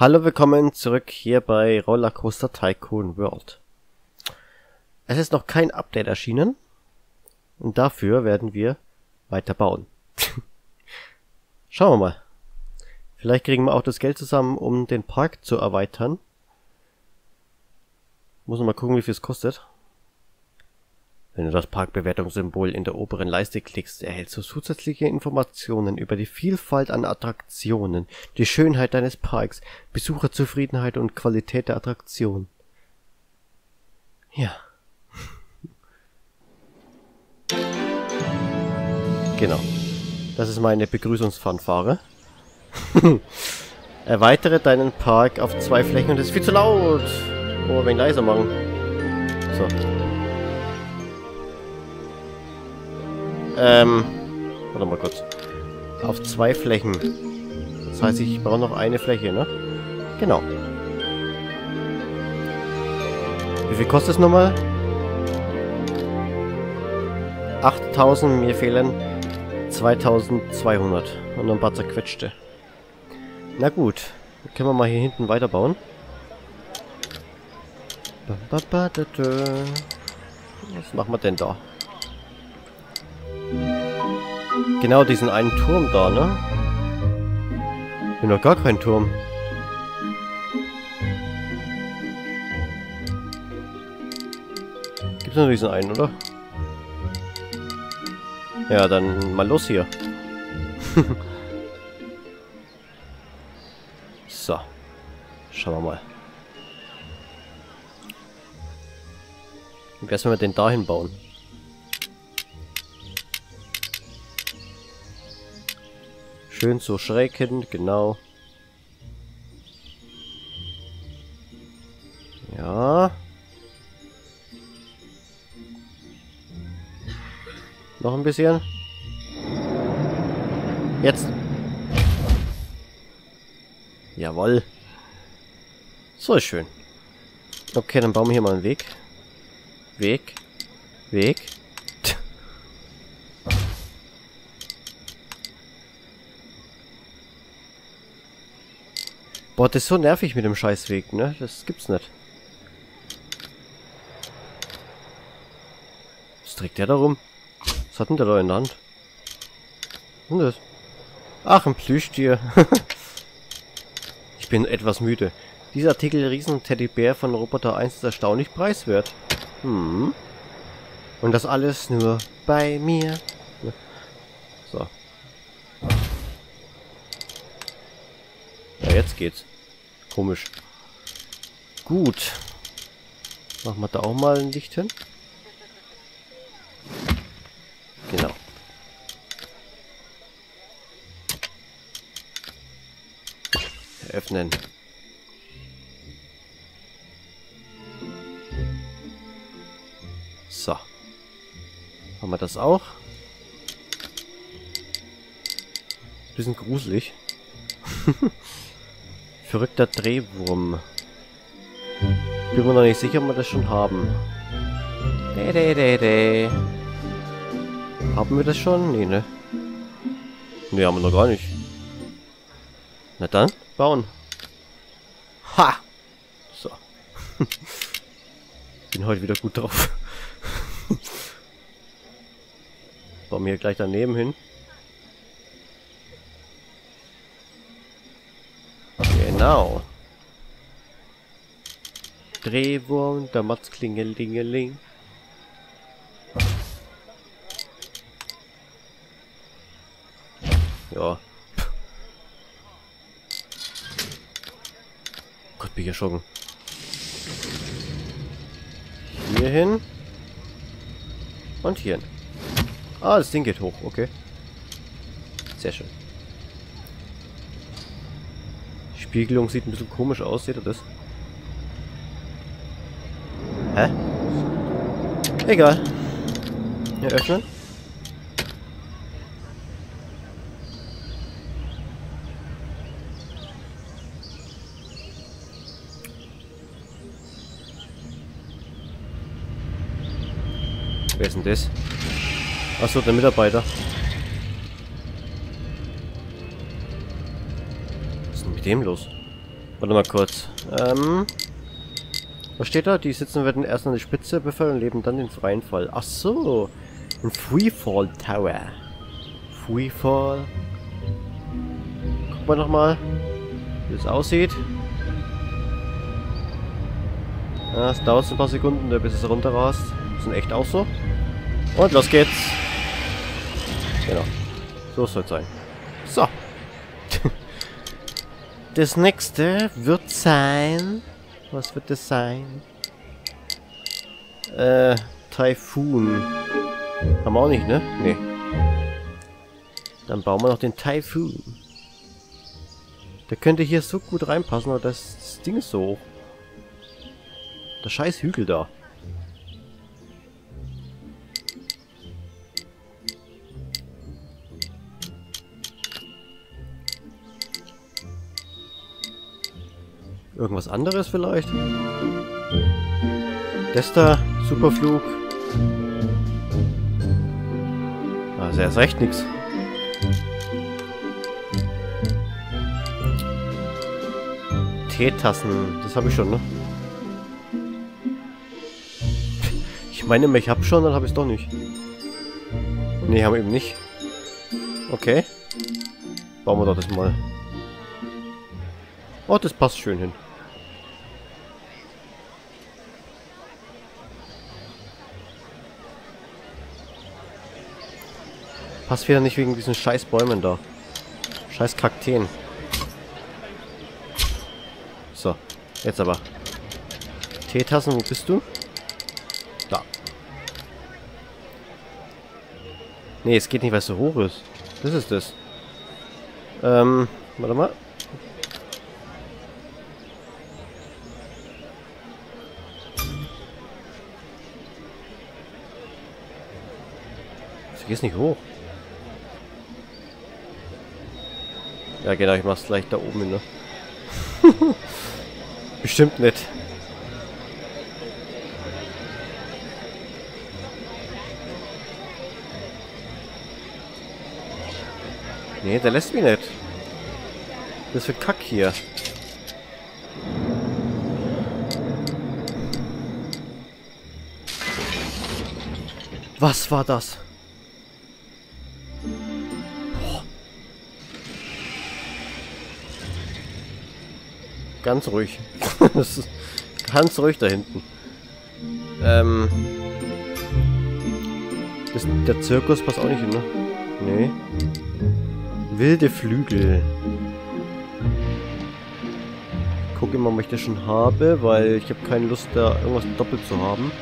Hallo, willkommen zurück hier bei Rollercoaster Tycoon World. Es ist noch kein Update erschienen und dafür werden wir weiter bauen. Schauen wir mal. Vielleicht kriegen wir auch das Geld zusammen, um den Park zu erweitern. Muss noch mal gucken, wie viel es kostet. Wenn du das Parkbewertungssymbol in der oberen Leiste klickst, erhältst du zusätzliche Informationen über die Vielfalt an Attraktionen, die Schönheit deines Parks, Besucherzufriedenheit und Qualität der Attraktion. Ja. Genau. Das ist meine Begrüßungsfanfare. Erweitere deinen Park auf 2 Flächen und das ist viel zu laut. Oh, wegen leiser machen. So. Warte mal kurz. Auf 2 Flächen. Das heißt, ich brauche noch eine Fläche, ne? Genau. Wie viel kostet es nochmal? 8000, mir fehlen 2200. Und noch ein paar zerquetschte. Na gut. Dann können wir mal hier hinten weiterbauen. Was machen wir denn da? Genau, diesen einen Turm da, ne? Ich bin doch gar kein Turm. Gibt's nur diesen einen, oder? Ja, dann mal los hier. So. Schauen wir mal. Wie wär's, wenn wir den dahin bauen? Schön so schräg hin, genau. Ja. Noch ein bisschen. Jetzt. Jawohl. So ist schön. Okay, dann bauen wir hier mal einen Weg. Weg. Boah, das ist so nervig mit dem Scheißweg, ne? Das gibt's nicht. Was trägt der da rum? Was hat denn der da in der Hand? Was ist denn das? Ach, ein Plüschtier. Ich bin etwas müde. Dieser Artikel Riesen-Teddybär von Roboter 1 ist erstaunlich preiswert. Hm. Und das alles nur bei mir. So. Ja, jetzt geht's. Komisch. Gut. Machen wir da auch mal ein Licht hin. Genau. Öffnen. So. Haben wir das auch? Bisschen gruselig. Verrückter Drehwurm. Bin mir noch nicht sicher, ob wir das schon haben. Haben wir das schon? Nee, ne? Ne, haben wir noch gar nicht. Na dann, bauen. Ha! So. Bin heute wieder gut drauf. Bauen wir hier gleich daneben hin. Genau. Drehwurm, der Matz Klingelingeling. Ja. Gott, bin ich erschrocken. Hier hin. Und hier hin. Ah, das Ding geht hoch, okay. Sehr schön. Spiegelung sieht ein bisschen komisch aus, seht ihr das? Hä? Egal. Hier öffnen. Wer ist denn das? Achso, der Mitarbeiter. Was ist denn mit dem los? Warte mal kurz. Was steht da? Die Sitzenden werden erst an die Spitze befördert und leben dann den freien Fall. Ach so. Ein Freefall Tower. Freefall. Gucken wir nochmal, wie es aussieht. Ja, es dauert ein paar Sekunden, bis es runterrast. Das ist echt auch so. Und los geht's. Genau. So soll es sein. So. Das nächste wird sein... Was wird das sein? Typhoon. Haben wir auch nicht, ne? Nee. Dann bauen wir noch den Typhoon. Der könnte hier so gut reinpassen, aber das Ding ist so hoch. Der scheiß Hügel da. Irgendwas anderes vielleicht? Das da, Superflug. Also erst recht nichts. Teetassen, das habe ich schon, ne? Ich meine, ich habe schon, dann habe ich es doch nicht. Ne, haben wir eben nicht. Okay. Bauen wir doch das mal. Oh, das passt schön hin. Passt wieder nicht wegen diesen scheiß Bäumen da. Scheiß Kakteen. So, jetzt aber. Teetassen, wo bist du? Da. Nee, es geht nicht, weil es so hoch ist. Das ist das. Warte mal. Das geht nicht hoch. Ja, genau, ich mach's gleich da oben hin, ne? Bestimmt nicht. Nee, der lässt mich nicht. Das wird Kack hier. Was war das? Ganz ruhig. Das ist ganz ruhig da hinten. Der Zirkus passt auch nicht hin, ne? Nee. Wilde Flügel. Guck immer, ob ich das schon habe, weil ich habe keine Lust, da irgendwas doppelt zu haben.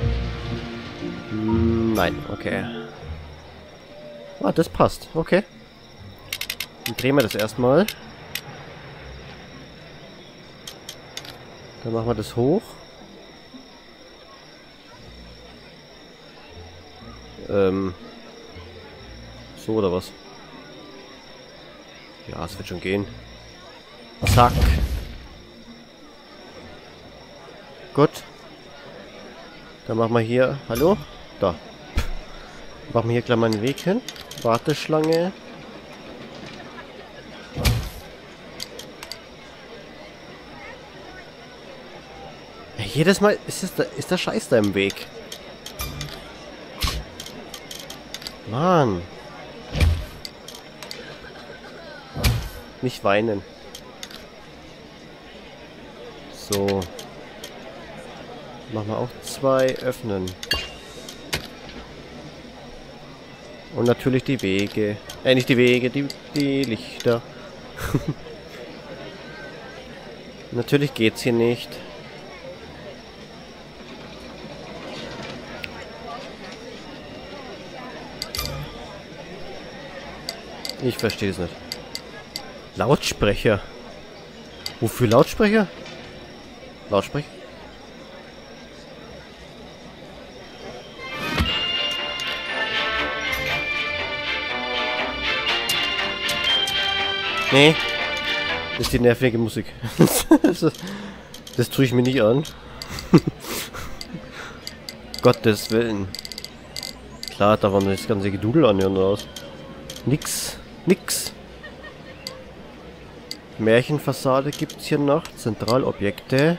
Nein, okay. Ah, das passt. Okay. Dann drehen wir das erstmal. Dann machen wir das hoch. So oder was? Ja, es wird schon gehen. Zack. Gut. Dann machen wir hier... Hallo? Da. Machen wir hier gleich mal einen Weg hin. Warteschlange. Jedes Mal ist der Scheiß da im Weg. Mann. Nicht weinen. So. Machen wir auch zwei öffnen. Und natürlich die Wege. Nicht die Wege, die Lichter. Natürlich geht's hier nicht. Ich verstehe es nicht. Lautsprecher. Wofür Lautsprecher? Lautsprecher? Nee. Das ist die nervige Musik. Das tue ich mir nicht an. Gottes Willen. Klar, da war das ganze Gedudel anhören raus. Nix. Märchenfassade gibt es hier noch. Zentralobjekte.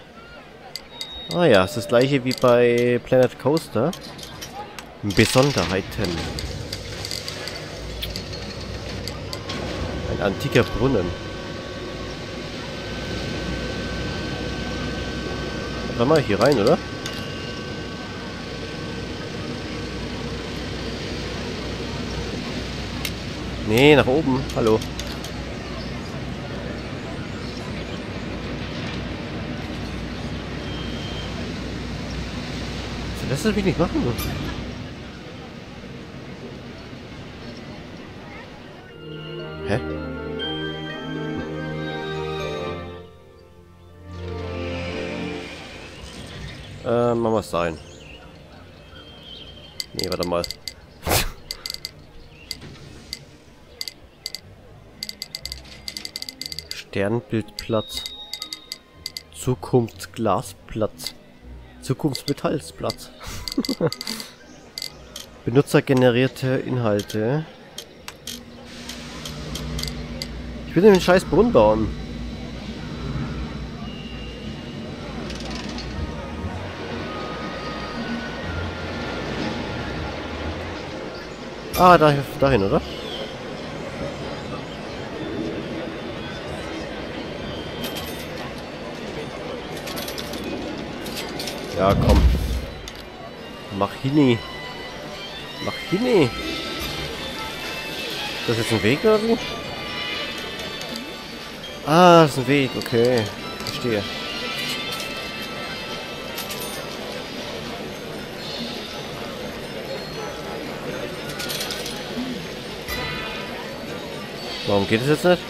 Ah ja, es ist das gleiche wie bei Planet Coaster. Besonderheiten. Ein antiker Brunnen. Warte mal, hier rein, oder? Nee, nach oben. Hallo. Das will ich nicht machen. Hä? Machen wir es da rein. Nee, warte mal. Sternbildplatz. Zukunftsglasplatz. Zukunftsmetallsplatz. Benutzergenerierte Inhalte. Ich will den scheiß Brunnen bauen. Ah, dahin, oder? Ja, komm. Mach hini. Mach hini. Ist das jetzt ein Weg oder wie? Ah, das ist ein Weg. Okay. Verstehe. Warum geht es jetzt nicht?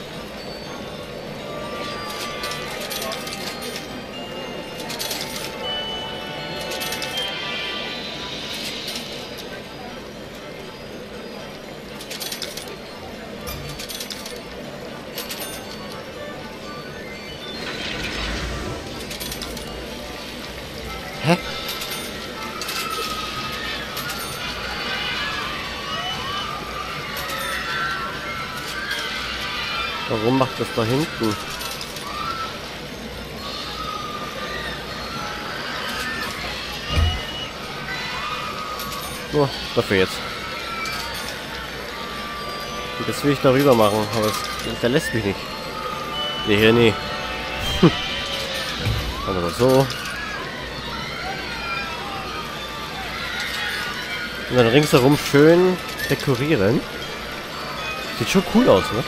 Warum macht das da hinten? Nur dafür jetzt. Das will ich darüber machen, aber der lässt mich nicht. Nee, hier nie. Aber so. Und dann ringsherum schön dekorieren. Sieht schon cool aus, ne?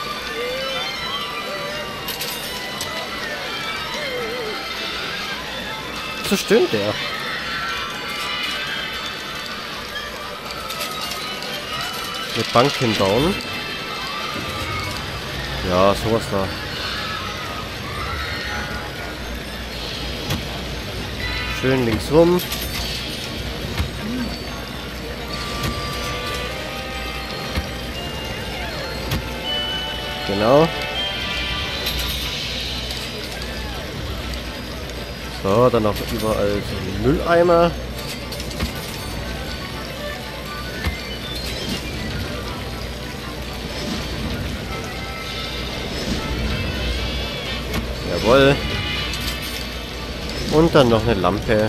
So stöhnt der. Eine Bank hinbauen. Ja, sowas da. Schön links rum. Genau. So, dann auch überall so Mülleimer. Jawohl. Und dann noch eine Lampe.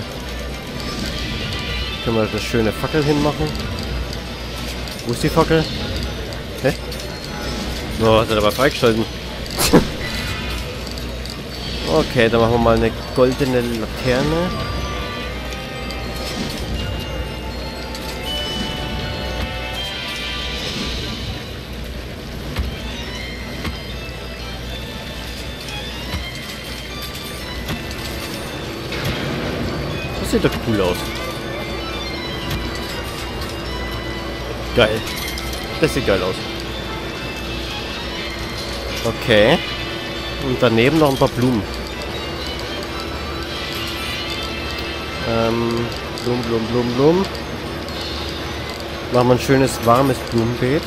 Können wir eine schöne Fackel hinmachen. Wo ist die Fackel? Hä? Oh, hat er dabei freigeschalten. Okay, dann machen wir mal eine goldene Laterne. Das sieht doch cool aus. Geil. Das sieht geil aus. Okay. Und daneben noch ein paar Blumen. Blum. Machen wir ein schönes, warmes Blumenbeet.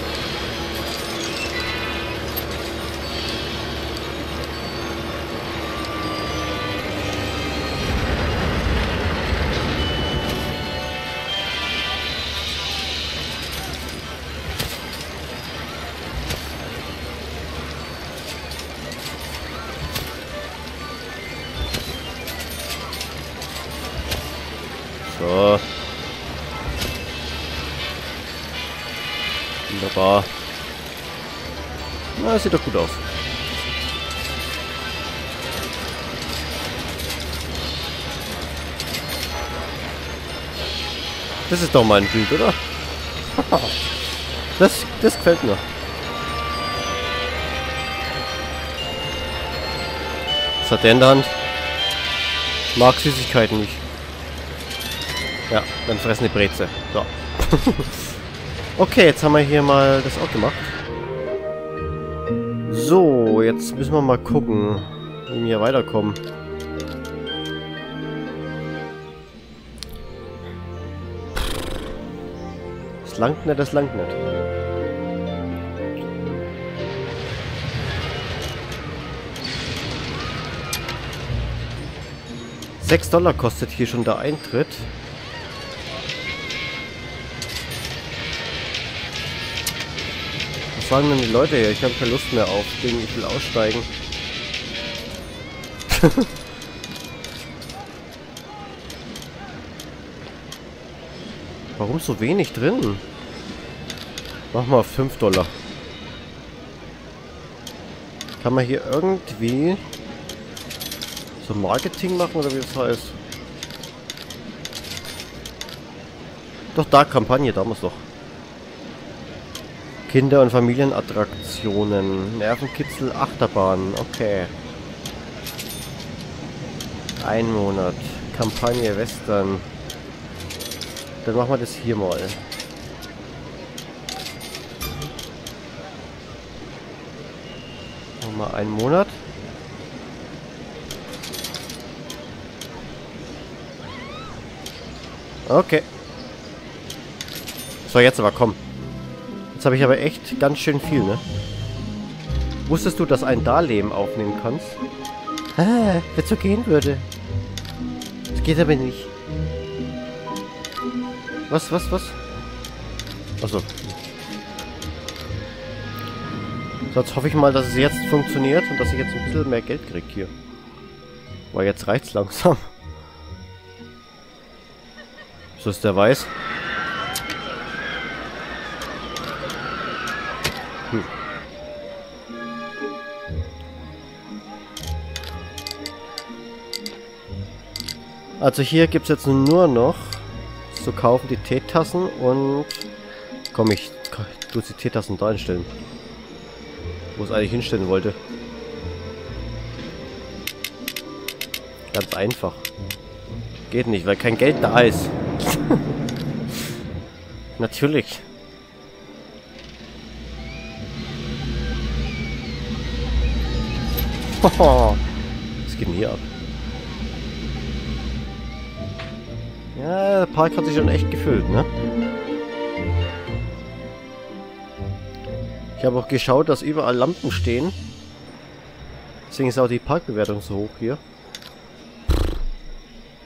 machbar. Na, das sieht doch gut aus. Das ist doch mein Bild, oder? Das gefällt mir. Was hat der in der Hand? Mag Süßigkeiten nicht. Ja, dann fressen die Breze. So. Okay, jetzt haben wir hier mal das auch gemacht. So, jetzt müssen wir mal gucken, wie wir hier weiterkommen. Das langt nicht, das langt nicht. $6 kostet hier schon der Eintritt. Was sagen denn die Leute hier? Ich habe keine Lust mehr auf den, ich will aussteigen. Warum so wenig drin? Mach mal $5. Kann man hier irgendwie so Marketing machen oder wie das heißt? Doch, da Kampagne, da muss doch. Kinder- und Familienattraktionen. Nervenkitzel, Achterbahn. Okay. Ein Monat. Kampagne Western. Dann machen wir das hier mal. Nochmal einen Monat. Okay. So, jetzt aber komm. Jetzt habe ich aber echt ganz schön viel, ne? Wusstest du, dass ein Darlehen aufnehmen kannst? Ah, wenn es so gehen würde. Das geht aber nicht. Was? Achso. So, jetzt hoffe ich mal, dass es jetzt funktioniert und dass ich jetzt ein bisschen mehr Geld kriege hier. Boah, jetzt reicht's langsam. So ist der weiß. Hm. Also hier gibt es jetzt nur noch zu kaufen die Teetassen und komm, ich tue die Teetassen da hinstellen, wo es eigentlich hinstellen wollte. Ganz einfach. Geht nicht, weil kein Geld da ist. Natürlich. Was geht denn hier ab? Ja, der Park hat sich schon echt gefüllt, ne? Ich habe auch geschaut, dass überall Lampen stehen. Deswegen ist auch die Parkbewertung so hoch hier.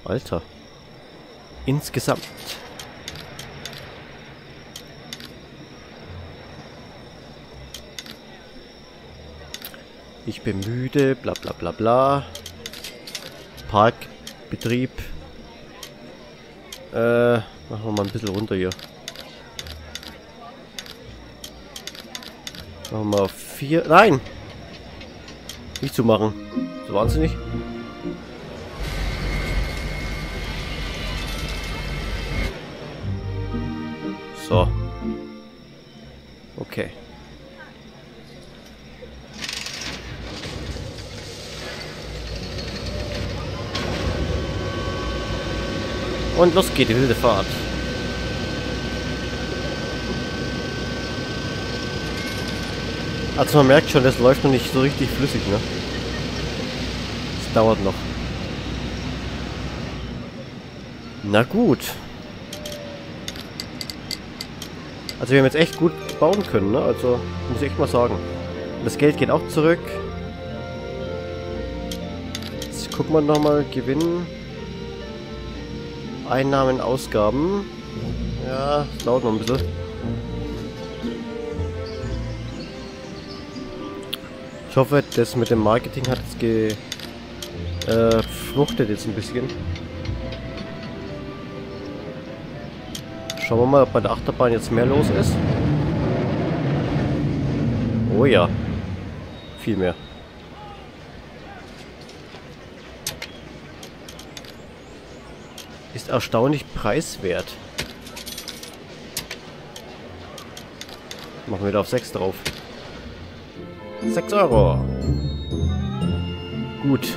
Alter. Insgesamt. Ich bin müde, bla bla bla bla. Parkbetrieb. Machen wir mal ein bisschen runter hier. Machen wir mal auf 4. Nein! Nicht zu machen. So wahnsinnig. So. Okay. Und los geht die wilde Fahrt. Also man merkt schon, das läuft noch nicht so richtig flüssig, ne? Das dauert noch. Na gut. Also wir haben jetzt echt gut bauen können, ne? Also muss ich echt mal sagen. Das Geld geht auch zurück. Jetzt gucken wir nochmal, Gewinn. Einnahmen, Ausgaben. Ja, das dauert noch ein bisschen. Ich hoffe, das mit dem Marketing hat jetzt gefruchtet jetzt ein bisschen. Schauen wir mal, ob bei der Achterbahn jetzt mehr los ist. Oh ja. Viel mehr. Ist erstaunlich preiswert. Machen wir da auf 6 drauf. 6 Euro. Gut.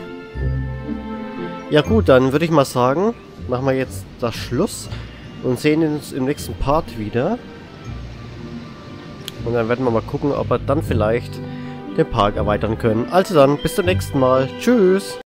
Ja gut, dann würde ich mal sagen, machen wir jetzt das Schluss und sehen uns im nächsten Part wieder. Und dann werden wir mal gucken, ob wir dann vielleicht den Park erweitern können. Also dann, bis zum nächsten Mal. Tschüss.